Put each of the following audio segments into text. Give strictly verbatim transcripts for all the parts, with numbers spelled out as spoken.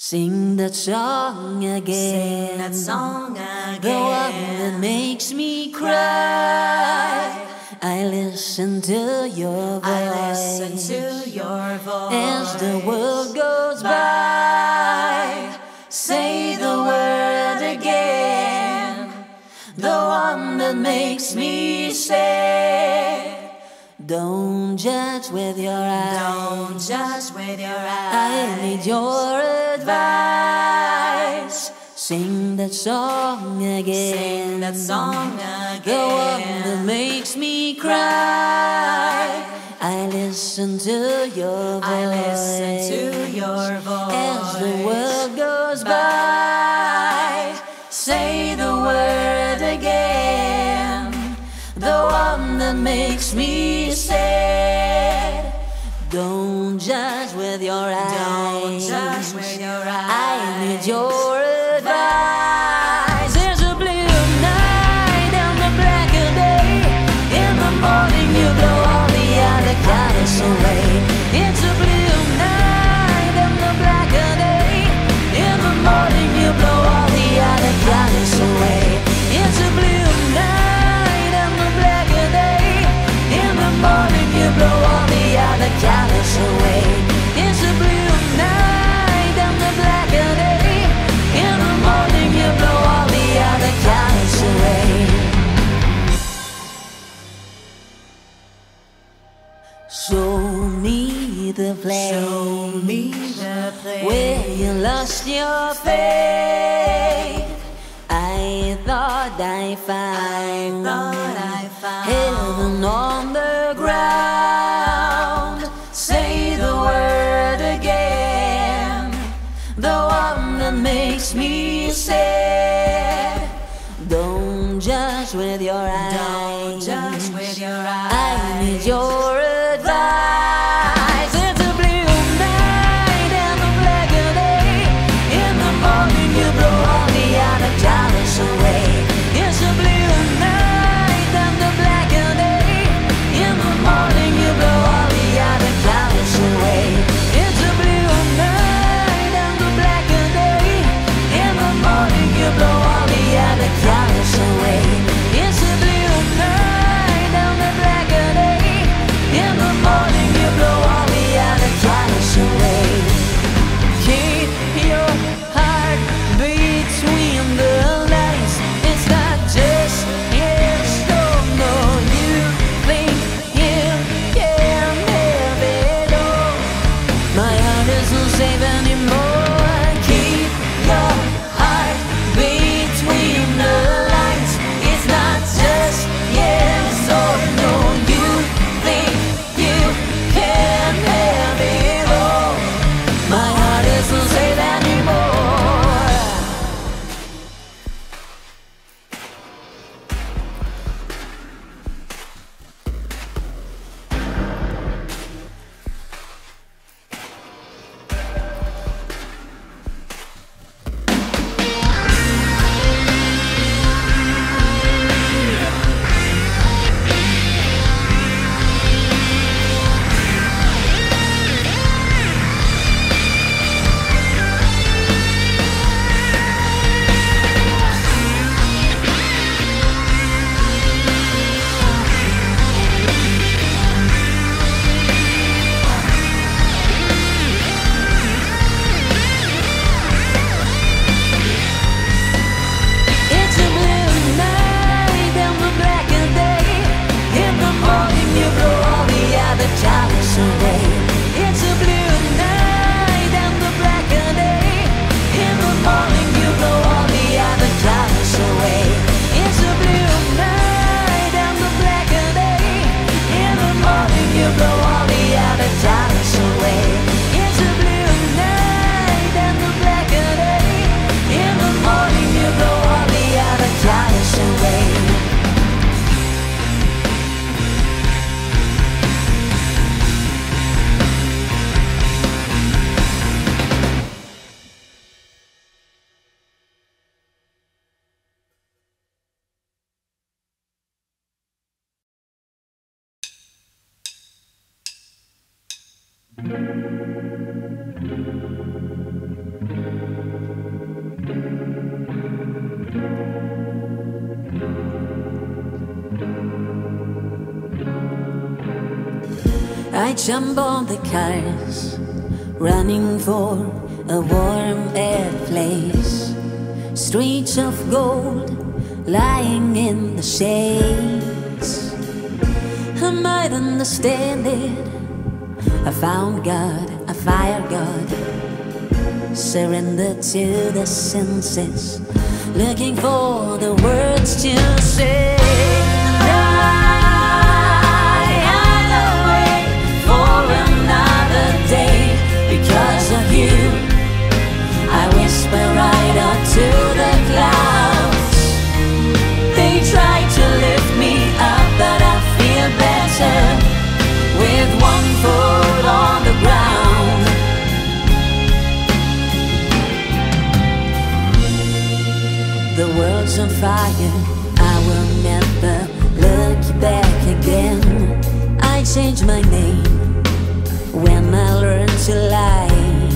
Sing that song again, sing that song again, the one that makes me cry. I listen to your voice, I listen to your voice as the world goes by. Say the word again, the one that makes me say, don't judge with your eyes, don't judge with your eyes, I need your advice. Sing that song again, sing that song again, the one that makes me cry. I listen to your voice, I listen to your voice as the world goes by. Say the word again, the one that makes me sad. Don't judge with your eyes, don't judge with your eyes, I need your advice. There's a blue night and the black of day. In the morning you blow all the other colors away. It's a blue night and the black of day. In the morning you blow all the other colors away. It's a blue night and the black of day. In the morning you blow all the other colors away. It's a blue night and the black of day. Show me the place, show me the place where you lost your faith. I thought I found, I thought I found heaven on the ground. Say the word again, the one that makes me sad. Don't judge with your eyes, don't judge with your eyes, I need your advice. It's a blue night and a black day. In the morning you blow all the other colors away. It's a blue night and a black day. In the morning you blow all the other colors away. It's a blue night and a black day. In the morning you blow all the other colors away. It's a blue night and a black day. In the morning you blow all the other colors away. Keep your heart between the lines. It's not just yes or no. You think you can have it all. My heart isn't safe anymore. Keep your heart between the lines. It's not just yes or no. You think Thank you. I jump on the cars, running for a warm air place. Streets of gold lying in the shades. I might understand it. I found God, a fire God. Surrender to the senses, looking for the words to say. The world's on fire, I will never look back again. I changed my name when I learned to lie.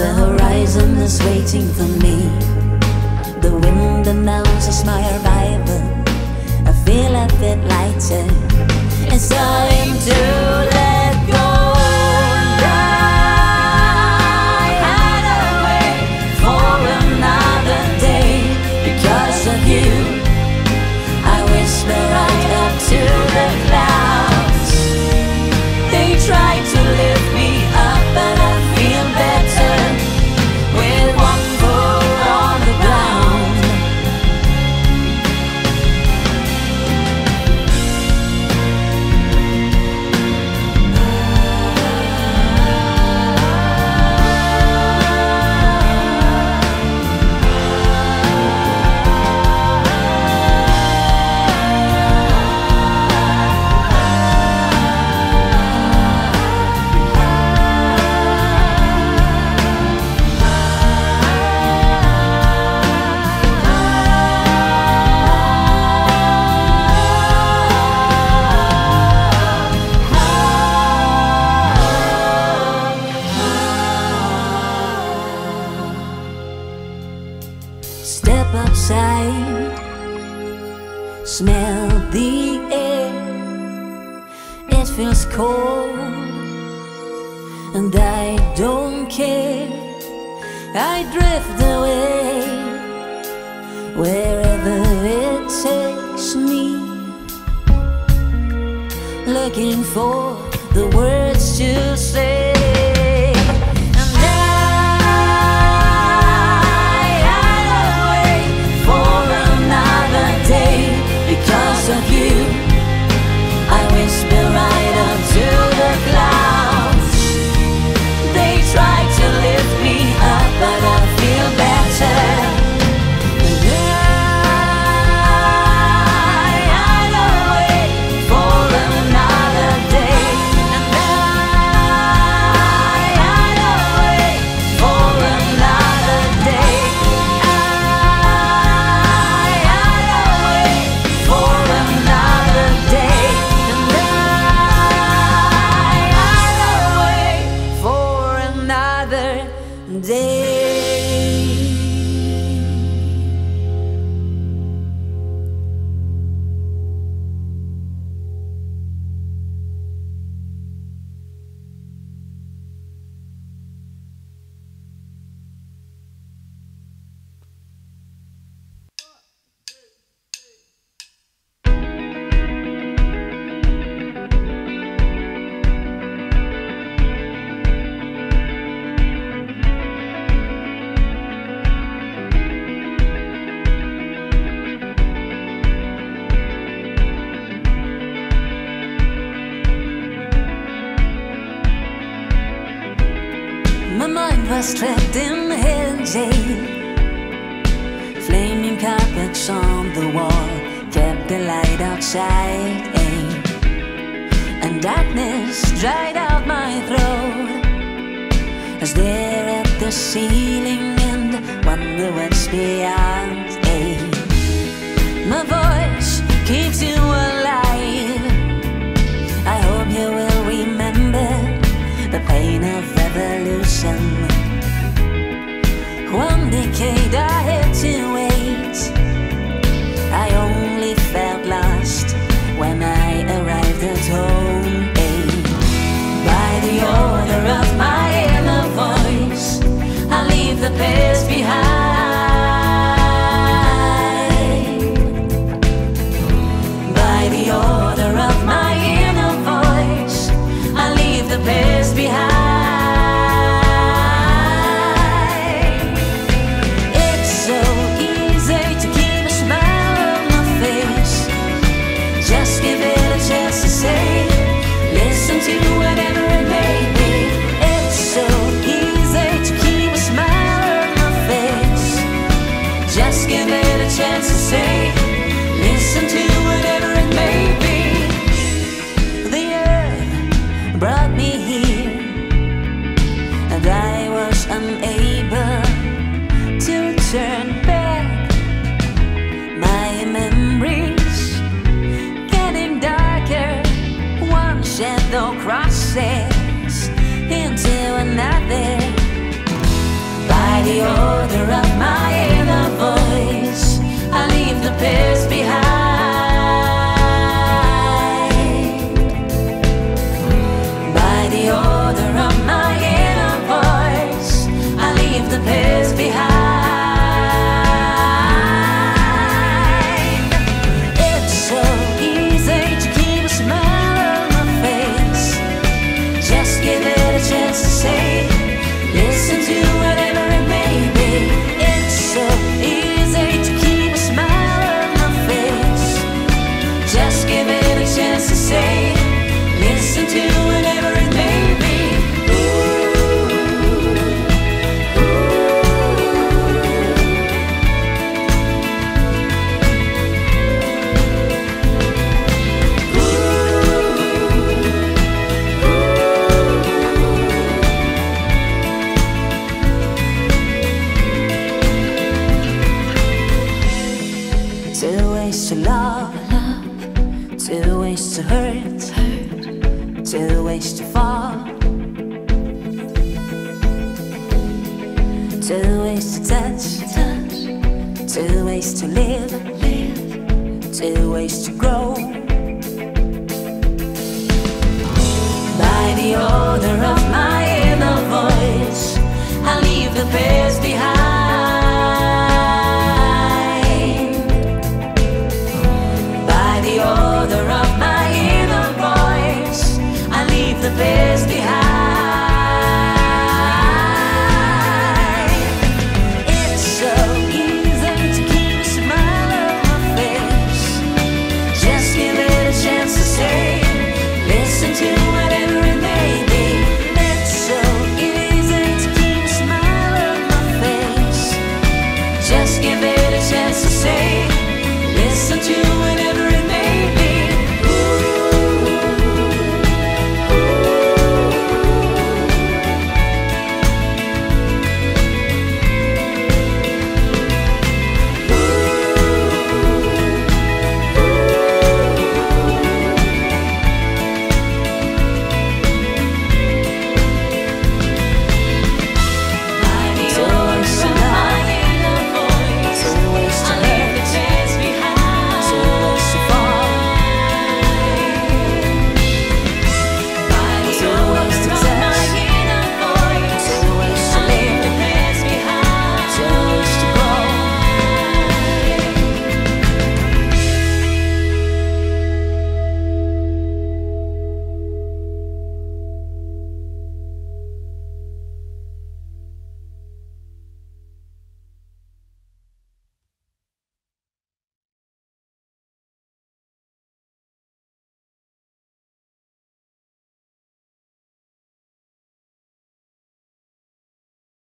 The horizon is waiting for me. The wind announces my arrival. I feel a bit lighter. It's time to let step outside, smell the air. It feels cold, and I don't care. I drift away wherever it takes me, looking for the words to say. My mind was trapped in the hidden jail. Flaming carpets on the wall kept the light outside, eh? And darkness dried out my throat. I stare at the ceiling and wonder what's beyond, eh? My voice keeps you alive. I hope you will remember the pain of revolution. One decade I had to wait. I only felt lost when I arrived at home. odor of my inner voice. I leave the past behind. By the odor of my inner voice, I leave the past behind. It's so easy to keep a smile on my face. Just give it a chance to say, listen to whatever it may be. It's so easy to keep a smile on my face. Just give it a chance to say, listen to whatever it may be. Ooh, ooh. Ooh, ooh. Two ways to love, two ways to hurt, two ways to fall, two ways to touch, two ways to live, two ways to grow. By the odor of my inner voice, I leave the past.